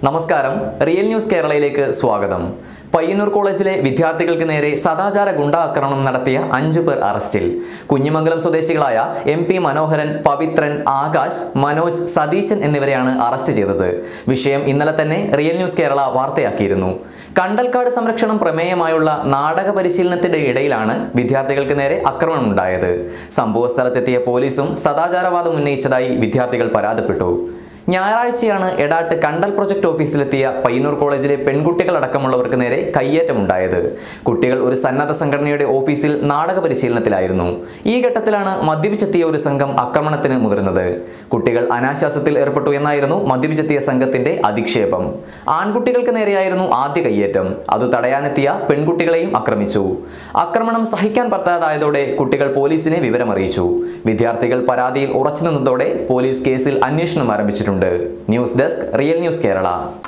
Namaskaram, Real News Kerala Lake Swagadam. Payyanur College Vithyarthikal Kinere, Sadachara Gunda Akranam Narathia, 5 per Arrestil. Kunjimangalam Sodeshikalaya, MP Manoharan, Pavitran, Akash, Manoj, Sadishan Ennivareyanu arrest cheythathu. Vishayam innale thanne Real News Kerala Varthayakirunnu. Kandalkad Samrakshanam Prameyamaayulla Nataka Parisheelanathinte idayilanu Vithyarthikalkku nere Akranam undayathu. Sambhava sthalathettiya Polisum, Sadacharavadam unnaichathai Vithyarthikal parathapettu. Nyaraichiyanu Edat Kandal Project Office Lethia, Payyanur College, Penkutikal Adakamullavarkku, Kayyettam undayathu. Kuttikal oru Sannadha Sanghadnayude office-il Nataka Parisheelanathilayirunnu. Ee ghattathilanu Madhyapichethiya oru Sangham Akramanathinu mudirunnathu. Kuttikal Anashasathil erppettu ennayirunnu Madhyapichethiya Sangathinte Adhikshepam. Aankuttikalkku nereyayirunnu Aadya Kayyettam. Adu tadayanethiya Penkuttikaleyum Akramichu. Akramanam Sahikkan Pattathayathode Kuttikal Polisine Vivaram Ariyichu. Vidyarthikal Parathiyil Urachu Ninnathode Police Case-il Anneshana Aarambhichittundu. News Desk, Real News Kerala.